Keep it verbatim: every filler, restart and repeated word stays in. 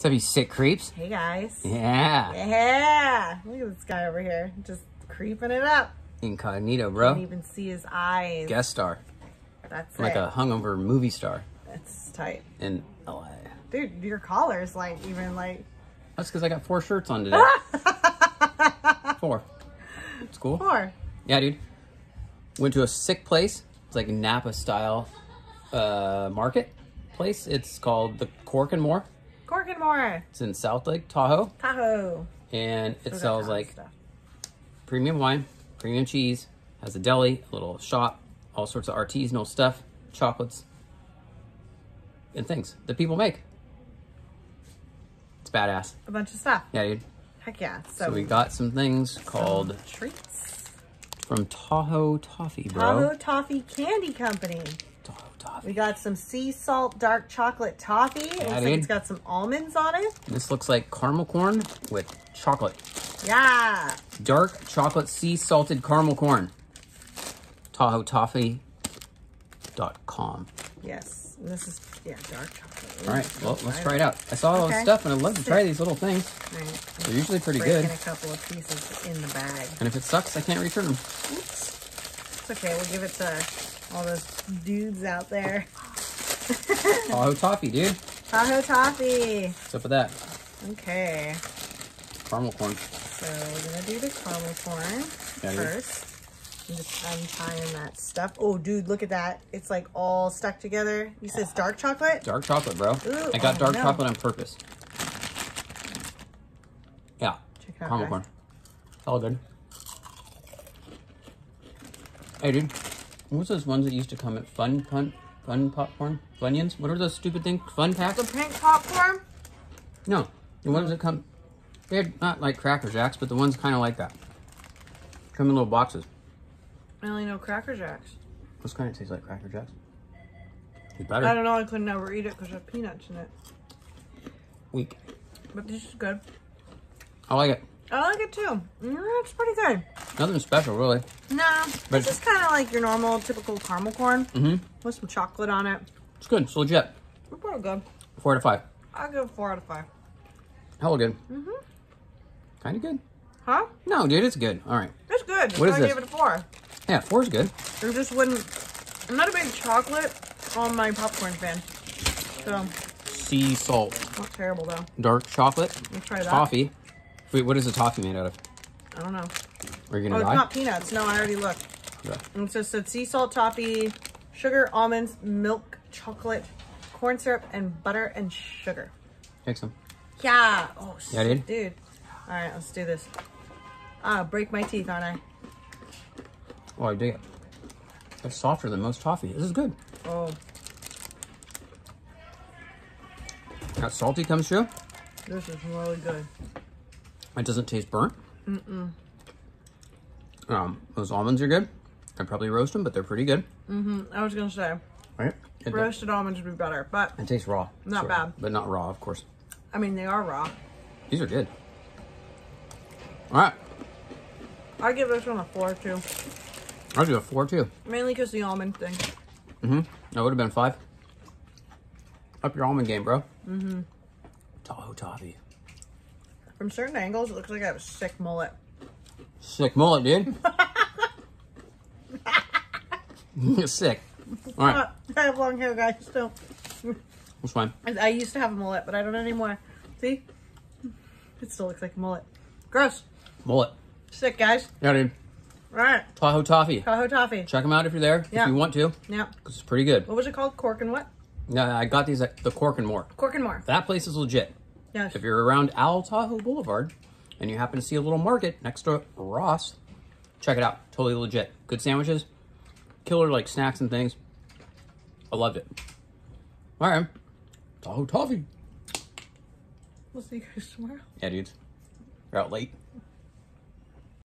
What's up, you sick creeps? Hey, guys. Yeah. Yeah. Look at this guy over here. Just creeping it up. Incognito, bro. Can't even see his eyes. Guest star. That's like it. Like a hungover movie star. That's tight. In L A. Dude, your collar's like even like... That's because I got four shirts on today. Four. It's cool. Four. Yeah, dude. Went to a sick place. It's like a Napa-style uh, market place. It's called the Cork and More. Cork and More. It's in South Lake Tahoe. Tahoe. And it sells like stuff. Premium wine, premium cheese, has a deli, a little shop, all sorts of artisanal stuff, chocolates, and things that people make. It's badass. A bunch of stuff. Yeah, dude. Heck yeah. So, so we got some things called some treats from Tahoe Toffee, bro. Tahoe Toffee Candy Company. Tahoe Toffee. We got some sea salt dark chocolate toffee. Yeah, it looks dude. like it's got some almonds on it. And this looks like caramel corn with chocolate. Yeah. Dark chocolate sea salted caramel corn. Tahoe Toffee dot com. Yes. And this is, yeah, dark chocolate. Ooh, all right, well, let's try it out. I saw all okay. this stuff, and I'd love to try these little things. Right. They're usually pretty good. Breaking a couple of pieces in the bag. And if it sucks, I can't return them. Oops. It's okay. We'll give it to all those dudes out there. Tahoe Toffee, dude. Tahoe Toffee. What's up with that? Okay. Caramel corn. So we're going to do the caramel corn yeah, first. Dude. I'm just untying that stuff. Oh, dude, look at that. It's like all stuck together. You said it's dark chocolate? Dark chocolate, bro. Ooh, I got oh, dark no. chocolate on purpose. Yeah. Check it out, caramel corn. It's all good. Hey, dude. What was those ones that used to come at Fun Punt? Fun Popcorn? Funyuns? What were those stupid things? Fun Packs? The pink popcorn? No. The ones that come... They're not like Cracker Jacks, but the ones kind of like that. Come in little boxes. I only know Cracker Jacks. This kind of tastes like Cracker Jacks. It's better. I don't know. I couldn't ever eat it because it had peanuts in it. Weak. But this is good. I like it. I like it too. Mm, it's pretty good. Nothing special, really. No. But it's just kind of like your normal, typical caramel corn. Mm-hmm. With some chocolate on it. It's good. It's legit. It's pretty good. Four out of five. I'll give it four out of five. Hella good. Mm-hmm. Kind of good. Huh? No, dude. It's good. All right. It's good. What is this? I gave it a four. Yeah, four's good. I just wouldn't... I'm not a big chocolate on my popcorn fan. So... Sea salt. Not terrible, though. Dark chocolate. Let's try that. Toffee. Wait, what is the toffee made out of? I don't know. Are you going to oh, die? It's not peanuts. No, I already looked. Yeah. It just said sea salt, toffee, sugar, almonds, milk, chocolate, corn syrup, and butter and sugar. Take some. Yeah. Oh, yeah, dude. dude. All right, let's do this. Ah, break my teeth, aren't I? Oh, I dig it. It's softer than most toffee. This is good. Oh. That salty comes through. This is really good. It doesn't taste burnt. Mm-mm. Um, those almonds are good. I'd probably roast them, but they're pretty good. Mm-hmm. I was going to say. Right? It roasted does. almonds would be better, but... It tastes raw. Not bad. Of, but not raw, of course. I mean, they are raw. These are good. All right. I give this one a four, too. I'll do a four, too. Mainly because the almond thing. Mm-hmm. That would have been five. Up your almond game, bro. Mm-hmm. Tahoe Toffee. From certain angles, it looks like I have a sick mullet. Sick mullet, dude. Sick. All right. I have long hair, guys, so. That's fine. I used to have a mullet, but I don't anymore. See? It still looks like a mullet. Gross. Mullet. Sick, guys. Yeah, dude. All right. Tahoe Toffee. Tahoe Toffee. Check them out if you're there, yeah. if you want to. Yeah. Because it's pretty good. What was it called? Cork and what? No, I got these at the Cork and More. Cork and More. That place is legit. Yes. If you're around Al Tahoe Boulevard and you happen to see a little market next to Ross, check it out. Totally legit. Good sandwiches. Killer, like, snacks and things. I loved it. All right. Tahoe Toffee. We'll see you guys tomorrow. Yeah, dudes. We're out late.